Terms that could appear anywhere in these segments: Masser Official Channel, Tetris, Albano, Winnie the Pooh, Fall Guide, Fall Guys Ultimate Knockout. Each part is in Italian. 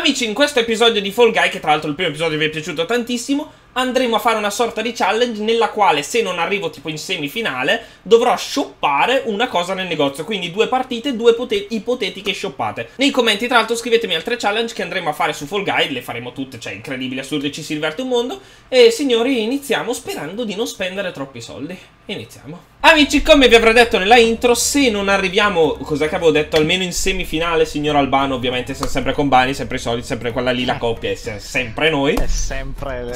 Amici, in questo episodio di Fall Guy, che tra l'altro il primo episodio vi è piaciuto tantissimo, andremo a fare una sorta di challenge nella quale, se non arrivo tipo in semifinale, dovrò shoppare una cosa nel negozio. Quindi due partite, due ipotetiche shoppate. Nei commenti tra l'altro scrivetemi altre challenge che andremo a fare su Fall Guide. Le faremo tutte, cioè incredibile, assurdo, ci si diverte un mondo. E signori, iniziamo sperando di non spendere troppi soldi. Iniziamo. Amici, come vi avrò detto nella intro, se non arriviamo, cos'è che avevo detto, almeno in semifinale, signor Albano, ovviamente siamo sempre con Bani, sempre i soliti, sempre quella lì, la coppia, è sempre noi. È sempre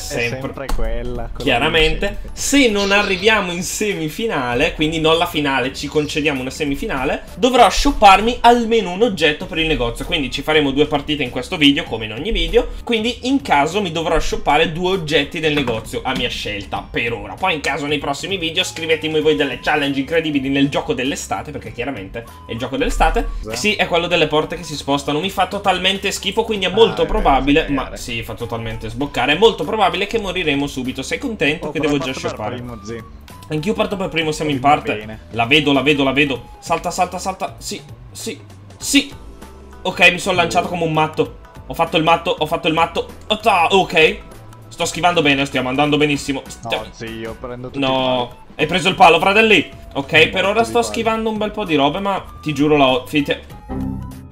quella. Chiaramente, se non arriviamo in semifinale, quindi non la finale, ci concediamo una semifinale, dovrò shopparmi almeno un oggetto per il negozio. Quindi ci faremo due partite in questo video, come in ogni video. Quindi in caso mi dovrò shoppare due oggetti del negozio a mia scelta, per ora. Poi in caso nei prossimi video scrivetemi voi delle challenge incredibili nel gioco dell'estate, perché chiaramente è il gioco dell'estate. Sì, è quello delle porte che si spostano. Mi fa totalmente schifo, quindi è molto probabile, ma sì, fa totalmente sboccare. È molto probabile che moriremo subito. Sei contento che devo già shoppare? Anch'io parto per primo, siamo in parte. Bene. La vedo, la vedo, la vedo. Salta, salta, salta. Sì, sì, sì. Ok, mi sono lanciato come un matto. Ho fatto il matto, ho fatto il matto. Ok. Sto schivando bene, stiamo andando benissimo. No, sì, io prendo tutto. No. Hai preso il palo, fratelli. Ok, per ora sto schivando un bel po' di robe, ma ti giuro la ho.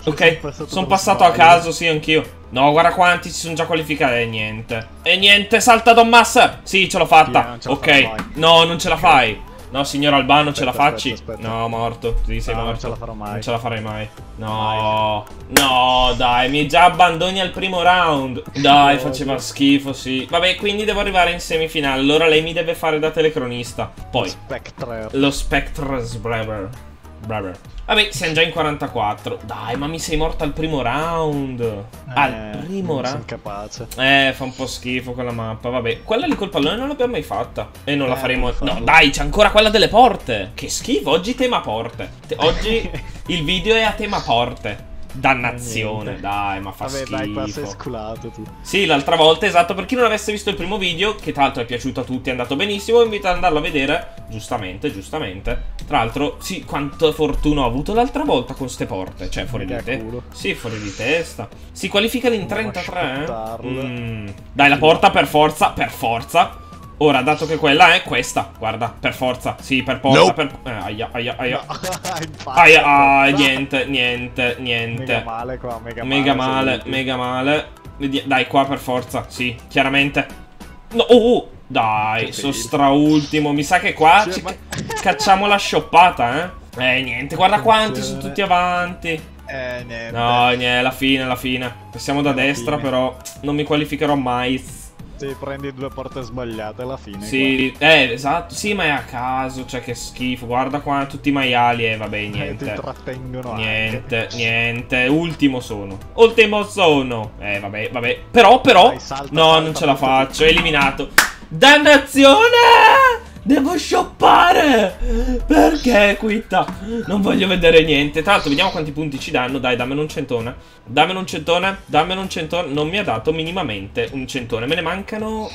Ok, sono passato a caso, sì, anch'io. No, guarda quanti si sono già qualificati. E niente. E niente, salta Don Massa. Sì, ce l'ho fatta. Ok. No, non ce la fai. No, signor Albano, ce la facci? No, morto. Sì, sei morto. Non ce la farò mai. Non ce la farei mai. No. No, dai, mi già abbandoni al primo round. Dai, faceva schifo, sì. Vabbè, quindi devo arrivare in semifinale. Allora lei mi deve fare da telecronista. Poi lo Spectres Brever. Vabbè, siamo già in 44. Dai, ma mi sei morto al primo round. Al primo round. Sono capace. Fa un po' schifo quella mappa. Vabbè, quella lì col pallone non l'abbiamo mai fatta. E non la faremo. No, dai, c'è ancora quella delle porte. Che schifo. Oggi tema porte. Oggi il video è a tema porte. Dannazione, dai, ma fa schifo. Vabbè, dai, qua sei sculato tu. Sì, l'altra volta, esatto. Per chi non avesse visto il primo video, che tra l'altro è piaciuto a tutti, è andato benissimo, vi invito ad andarlo a vedere. Giustamente, giustamente. Tra l'altro, sì, quanta fortuna ho avuto l'altra volta con ste porte. Cioè, fuori di te. Sì, fuori di testa. Si qualifica in 33, eh? Dai, la porta per forza, per forza. Ora, dato che quella è questa, guarda, per forza. Sì, per forza, no. Per... aia, aia, aia. No. Aia, aia, niente, niente, niente. Mega male qua, mega male. Dai, qua per forza, sì, chiaramente. No, dai, sono straultimo. Mi sa che qua ci cacciamo la scioppata, eh. Niente, guarda quanti, sono tutti avanti. Niente. No, niente, la fine, la fine. Passiamo da destra, però non mi qualificherò mai. Prendi due porte sbagliate alla fine. Sì, qua. Esatto. Sì, ma è a caso. Cioè, che schifo. Guarda qua tutti i maiali. Vabbè, niente. Ti trattengono. Niente, anche. Niente. Ultimo sono. Ultimo sono. Vabbè, vabbè. Però. Dai, salta, no, salta, non ce la faccio. Eliminato. Dannazione! Devo shoppare! Perché, quitta? Non voglio vedere niente. Tra l'altro, vediamo quanti punti ci danno. Dai, dammelo un centone. Dammelo un centone. Dammelo un centone. Non mi ha dato minimamente un centone. Me ne mancano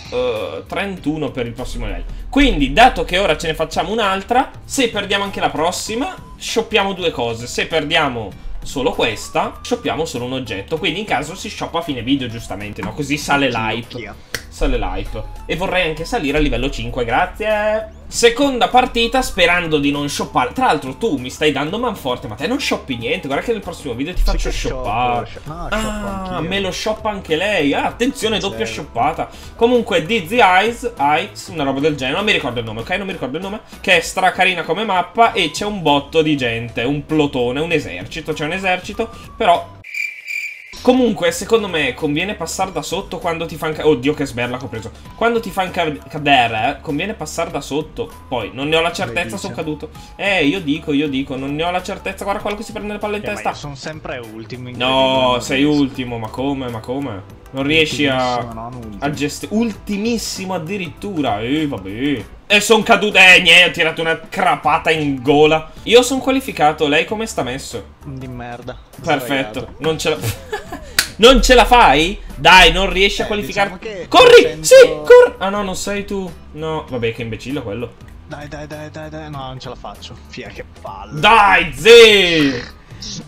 31 per il prossimo livello. Quindi, dato che ora ce ne facciamo un'altra, se perdiamo anche la prossima, shoppiamo due cose. Se perdiamo solo questa, shoppiamo solo un oggetto. Quindi in caso si shoppa a fine video, giustamente, no? Così sale l'hype. Sale l'hype. E vorrei anche salire a livello 5, grazie. Seconda partita, sperando di non shoppare. Tra l'altro tu mi stai dando manforte, ma te non shoppi niente. Guarda che nel prossimo video ti faccio shoppare. Me lo shoppa anche lei. Ah, attenzione, doppia shoppata. Comunque Dizzy Eyes, una roba del genere. Non mi ricordo il nome, ok? Non mi ricordo il nome. Che è stra carina come mappa e c'è un botto di gente, un plotone, un esercito. C'è un esercito, però... Comunque, secondo me, conviene passare da sotto quando ti fanno... Oddio, che sberla che ho preso. Quando ti fanno cadere, conviene passare da sotto. Poi, non ne ho la certezza, sono caduto. Io dico, non ne ho la certezza. Guarda quello che si prende le palle in testa. Sono sempre ultimo. No, sei ultimo, ma come, Non riesci a gestire... Ultimissimo addirittura. Vabbè. E sono caduto. Niente, ho tirato una crapata in gola. Io sono qualificato, lei come sta messo? Di merda. Perfetto, non ce la... Non ce la fai? Dai, non riesci a qualificarti. Diciamo corri! 100... Sì, corri! Ah no, non sei tu. No, vabbè, che imbecillo quello. Dai, dai, dai, dai, dai. No, non ce la faccio. Fia, che palle. Dai, zii!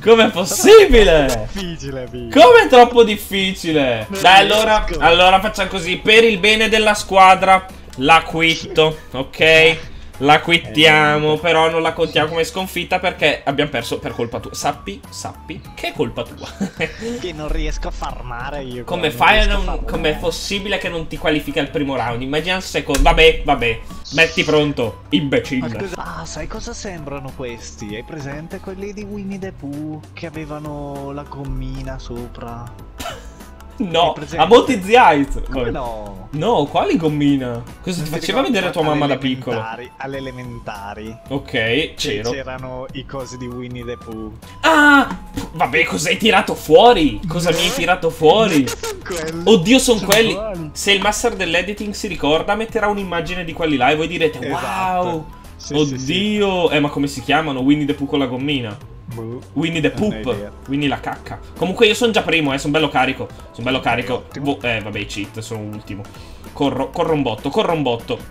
Com'è possibile? Com'è troppo difficile? Dai, allora facciamo così. Per il bene della squadra la quitto, ok? La quittiamo, però non la contiamo come sconfitta perché abbiamo perso per colpa tua. Sappi che è colpa tua. Che non riesco a farmare io. Come fai a non... Com'è possibile che non ti qualifica il primo round? Immagina il secondo. Vabbè. Metti pronto, imbecille. Ah, sai cosa sembrano questi? Hai presente quelli di Winnie the Pooh che avevano la gommina sopra? No, a molti ziaiz. No, no, quali gommina? Cosa ti faceva vedere tua mamma da piccolo? Alle elementari. Ok, c'erano i cosi di Winnie the Pooh. Ah, vabbè, cosa hai tirato fuori? Cosa mi hai tirato fuori? Oddio, sono quelli. Se il master dell'editing si ricorda, metterà un'immagine di quelli là e voi direte wow, oddio. Ma come si chiamano? Winnie the Pooh con la gommina? Winnie the Poop, Winnie la cacca. Comunque io sono già primo, sono bello carico. Vabbè, cheat, sono ultimo. Corro un botto.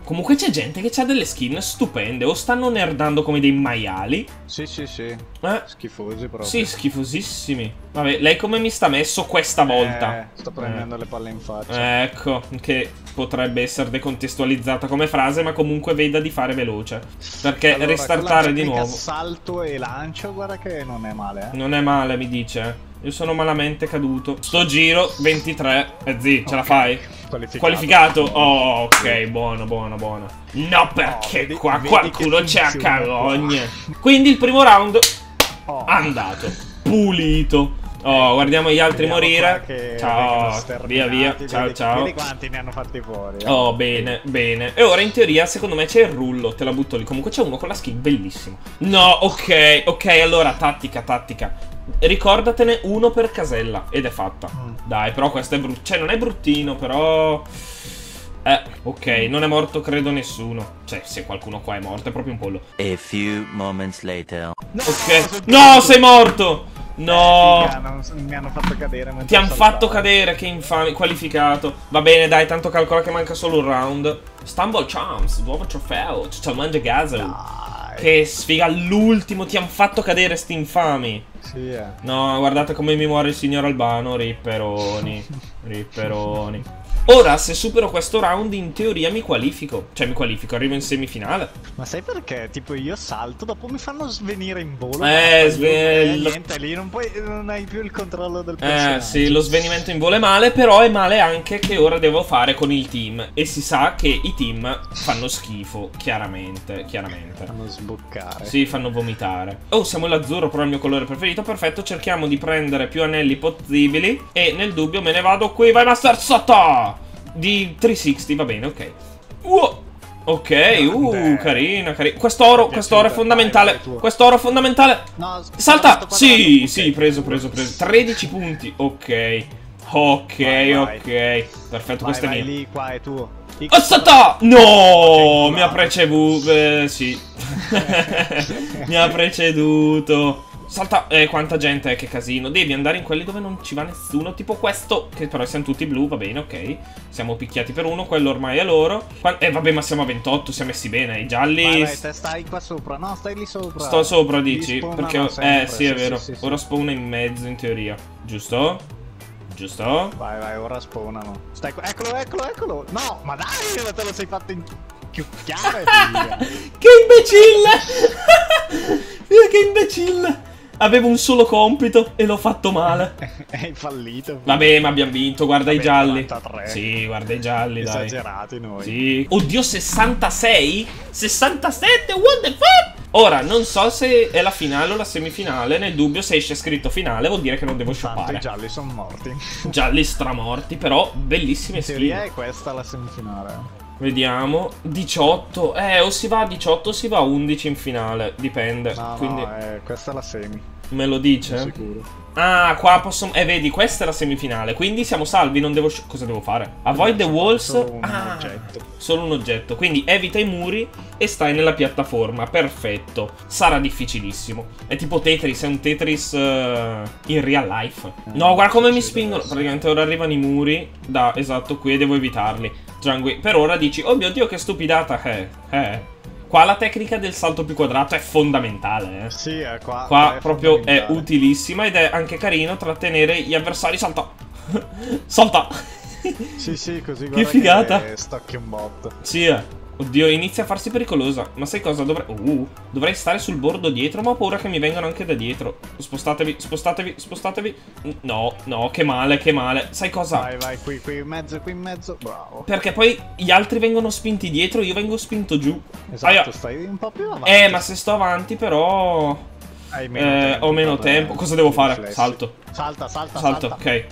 Comunque c'è gente che ha delle skin stupende. O stanno nerdando come dei maiali. Sì. Schifosi proprio. Sì, schifosissimi. Vabbè, lei come mi sta messo questa volta? Sto prendendo le palle in faccia. Ecco, che potrebbe essere decontestualizzata come frase, ma comunque veda di fare veloce. Perché allora, restartare di nuovo. Salto e lancio, guarda che non è male. Non è male, mi dice. Io sono malamente caduto. Sto giro 23. Zii, ce la fai? Qualificato. Oh, ok, buono. No, perché no, qua qualcuno c'è a carogne. Quindi il primo round andato. Pulito. Oh, guardiamo gli altri morire. Ciao, via. Ciao. Vedi quanti ne hanno fatti fuori. Oh, bene. E ora in teoria, secondo me c'è il rullo. Te la butto lì. Comunque c'è uno con la skin bellissima. No, ok. Allora, tattica. Ricordatene uno per casella ed è fatta. Dai, però questo è brutto. Cioè, non è bruttino, però... ok, non è morto credo nessuno. Cioè, se qualcuno qua è morto, è proprio un pollo. A few moments later. Ok. No, sei morto! No, mi hanno fatto cadere. Ti hanno fatto cadere, che infame. Qualificato. Va bene, dai, tanto calcola che manca solo un round. Stumble Champs, nuovo trofeo. Ciao, mangia gazel. Che sfiga, l'ultimo. Ti hanno fatto cadere, sti infami. Sì, no, guardate come mi muore il signor Albano. Ripperoni. Ora, se supero questo round, in teoria mi qualifico. Cioè, arrivo in semifinale. Ma sai perché? Tipo, io salto, dopo mi fanno svenire in volo. Niente, lì non hai più il controllo del personaggio. Sì, lo svenimento in volo è male, però è male anche che ora devo fare con il team. E si sa che i team fanno schifo, chiaramente. Fanno sboccare. Sì, fanno vomitare. Oh, siamo l'azzurro, però è il mio colore preferito. Perfetto, cerchiamo di prendere più anelli possibili. E nel dubbio me ne vado qui. Vai, Master Sotto! Di 360, va bene, ok. Carina. Quest'oro è fondamentale. No, salta! Sì, preso. 13 punti, ok. Ok. Perfetto, questo è mio. Lì, qua è tuo. Oh, salta! No! Mi ha preceduto. Sì. Mi ha preceduto. Salta, quanta gente, che casino. Devi andare in quelli dove non ci va nessuno. Tipo questo, che però siamo tutti blu, va bene, ok. Siamo picchiati per uno, quello ormai è loro. Vabbè, ma siamo a 28, siamo messi bene. I gialli... Vai, te stai qua sopra, no, stai lì sopra. Sto sopra, dici? Perché, sì, è vero. Ora spawna in mezzo, in teoria. Giusto? Vai, ora spawnano. Stai qua, eccolo. No, ma dai, ma te lo sei fatto in... Chiucchiare, che imbecille! Che imbecille! Avevo un solo compito e l'ho fatto male. Hai fallito. Vabbè, ma abbiamo vinto, guarda. Vabbè, i gialli. 93. Sì, guarda i gialli, dai. Esagerati noi. Sì. Oddio, 66? 67? What the fuck? Ora, non so se è la finale o la semifinale. Nel dubbio, se esce scritto finale, vuol dire che non devo shoppare. I gialli sono morti. Gialli stramorti, però bellissime skin. In teoria è questa la semifinale. Vediamo, 18, o si va a 18 o si va a 11 in finale, dipende. Quindi... questa è la semi. Me lo dice? Sono sicuro. Ah, qua posso... vedi, questa è la semifinale, quindi siamo salvi, non devo... Cosa devo fare? Avoid the walls... Solo un oggetto. Solo un oggetto, quindi evita i muri e stai nella piattaforma, perfetto. Sarà difficilissimo. È tipo Tetris, è un Tetris in real life. No, guarda come mi spingono. Praticamente ora arrivano i muri, esatto, qui e devo evitarli. Per ora dici, oh mio Dio, che stupidata. Qua la tecnica del salto più quadrato è fondamentale, eh. Sì, qua è proprio è utilissima ed è anche carino trattenere gli avversari. Salta! Salta! Sì, sì, così guarda che figata! Che stacchi un bot. Sì, oddio, inizia a farsi pericolosa. Ma sai cosa? Dovrei stare sul bordo dietro, ma ho paura che mi vengano anche da dietro. Spostatevi, spostatevi, spostatevi. No, no, che male, che male. Sai cosa? Vai, vai, qui in mezzo, qui in mezzo. Bravo. Perché poi gli altri vengono spinti dietro, io vengo spinto giù. Esatto, ah, stai un po' più avanti. Ma se sto avanti però... ho meno tempo. Cosa devo fare? Salto. Salta, salta, salta. Salto, ok.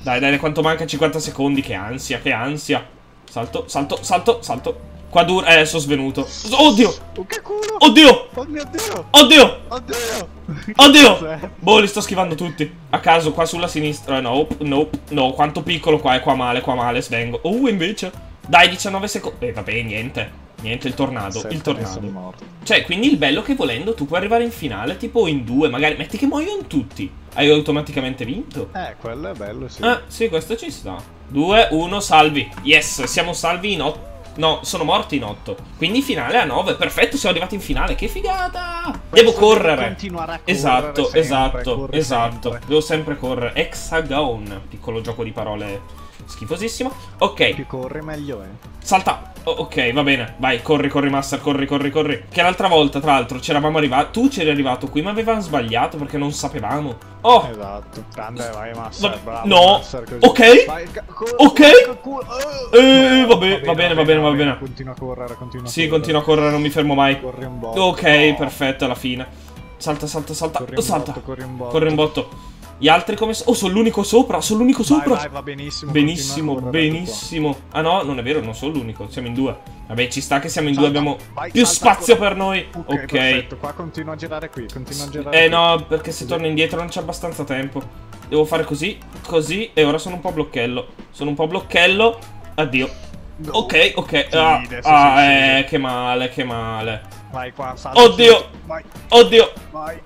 Dai, dai, quanto manca? 50 secondi, che ansia, che ansia. Salto, salto, salto, salto. Qua dura, sono svenuto. Oddio! Che culo! Oddio! Oh mio Dio! Oddio! Oddio! Oddio! Boh, li sto schivando tutti. A caso, qua sulla sinistra. No, no, no. Quanto piccolo qua è, qua male, svengo. Invece. Dai, 19 secondi. Vabbè, niente. Niente, il tornado, il tornado. Cioè, quindi il bello è che volendo tu puoi arrivare in finale, tipo in due, magari. Metti che muoiono tutti. Hai automaticamente vinto. Quello è bello, sì. Ah, sì, questo ci sta. 2, 1, salvi. Yes, siamo salvi in 8. No, sono morti in 8. Quindi finale a 9. Perfetto, siamo arrivati in finale. Che figata! Devo correre. Esatto, sempre, esatto, esatto. Sempre. Devo sempre correre. Hexagon. Piccolo gioco di parole schifosissimo. Ok. Più corri meglio è. Salta. Ok, va bene. Vai, corri, corri, Master. Corri, corri, corri. Che l'altra volta, tra l'altro, c'eravamo arrivati. Tu c'eri arrivato qui, ma avevamo sbagliato perché non sapevamo. Oh. Esatto. Grande, vai, Master. Bravo, no. Master, così. Ok. Vai, ok. Vabbè, va bene, va bene, va bene. Continua a correre, continua a correre. Sì, continua a correre, non mi fermo mai. Corri un botto. Ok, perfetto, alla fine. Salta, salta, salta. Salta. Corri un botto. Corri un botto. Gli altri come... Oh, sono l'unico sopra, sono l'unico sopra. Vai, va benissimo. Benissimo, benissimo. Ah no, non è vero, non sono l'unico, siamo in due. Vabbè, ci sta che siamo in due, abbiamo più spazio per noi. Ok, perfetto, qua continuo a girare qui, continuo a girare. No, perché se torno indietro non c'è abbastanza tempo. Devo fare così, così, e ora sono un po' blocchello. Sono un po' blocchello, addio. Ok, ok. Che male, che male. Vai qua, salta. Oddio, oddio,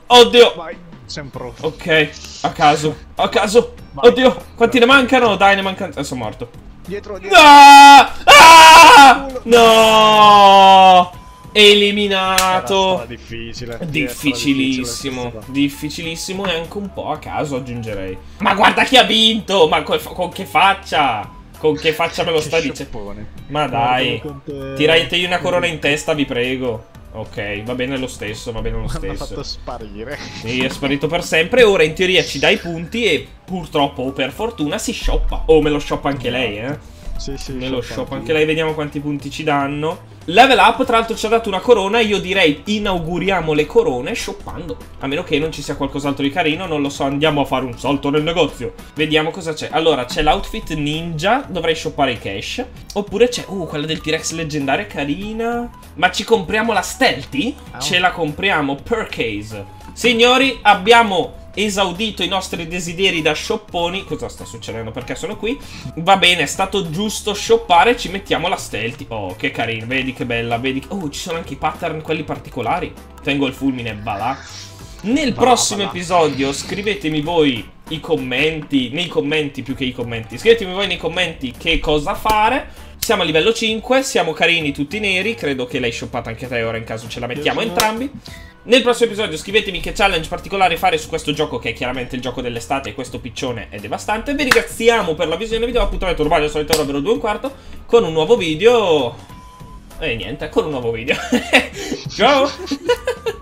oddio. Sempre. Ok, a caso, a caso. Vai. Oddio, quanti ne mancano? Dai, ne mancano. Sono morto. Dietro, dietro. No! Ah! No! Eliminato. Era difficile. Difficilissimo. Difficile. Difficilissimo e anche un po' a caso, aggiungerei. Ma guarda chi ha vinto! Ma con che faccia? Con che faccia me lo sta dicendo? Ma dai, tiratevi una corona in testa, vi prego. Ok, va bene lo stesso, va bene lo stesso. Mi ha fatto sparire. Sì, è sparito per sempre. Ora in teoria ci dai i punti e purtroppo o per fortuna si shoppa. Oh, me lo shoppa anche lei, eh. Sì, sì. Me lo shoppa anche lei, vediamo quanti punti ci danno. Level up, tra l'altro ci ha dato una corona. Io direi inauguriamo le corone shoppando. A meno che non ci sia qualcos'altro di carino, non lo so, andiamo a fare un salto nel negozio. Vediamo cosa c'è. Allora, c'è l'outfit ninja, dovrei shoppare i cash. Oppure c'è, quella del T-Rex leggendaria, carina. Ma ci compriamo la stealthy? Ce la compriamo per case. Signori, abbiamo esaudito i nostri desideri da shopponi. Cosa sta succedendo? Perché sono qui? Va bene, è stato giusto shoppare. Ci mettiamo la stealthy. Oh, che carino, vedi che bella, vedi che... Oh, ci sono anche i pattern, quelli particolari. Tengo il fulmine, va là. Nel prossimo episodio scrivetemi voi i commenti. Nei commenti, più che i commenti, scrivetemi voi nei commenti che cosa fare. Siamo a livello 5, siamo carini tutti neri. Credo che l'hai shoppata anche te, ora in caso ce la mettiamo entrambi. Nel prossimo episodio scrivetemi che challenge particolare fare su questo gioco, che è chiaramente il gioco dell'estate, e questo piccione è devastante. Vi ringraziamo per la visione video, appuntamento urbano al solito ora 2:15 con un nuovo video. E niente, con un nuovo video. Ciao.